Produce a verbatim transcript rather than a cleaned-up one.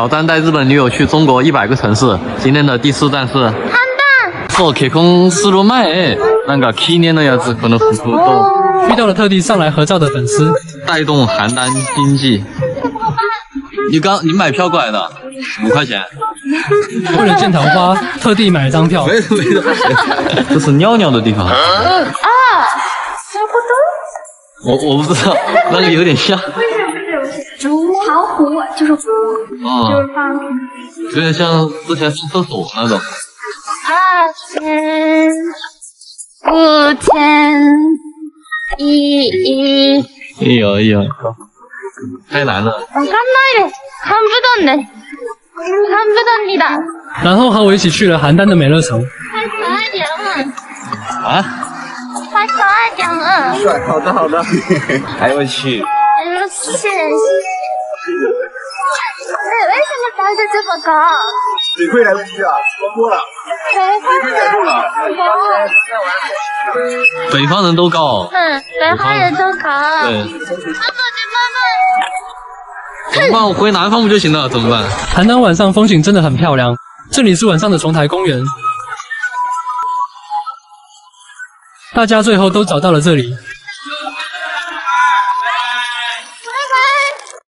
挑战带日本女友去中国一百个城市。今天的第四站是韩版。そう結婚する前、なんか記念のやつこの服と。遇到了特地上来合照的粉丝，带动邯郸经济。你刚你买票过来的，五块钱。为了见桃花，特地买了张票。没有没有，这是尿尿的地方。啊，差不多。我我不知道，那个有点像。不是不是，竹桃湖就是湖，就是放屁。有点像之前上厕所那种。二千，五千，一一。哎呦哎呦，太难了。我看到了，看不懂的。然后和我一起去了邯郸的美乐城。啊？太可爱点了。好的好的。哎我去。哎呦谢谢。哎，为什么房子这么高？水费来不及啊，超过了。水费太重了。北方人都高。嗯，北方人都高。对。怎么办？我回南方不就行了？怎么办？邯郸晚上风景真的很漂亮，这里是晚上的丛台公园，大家最后都找到了这里。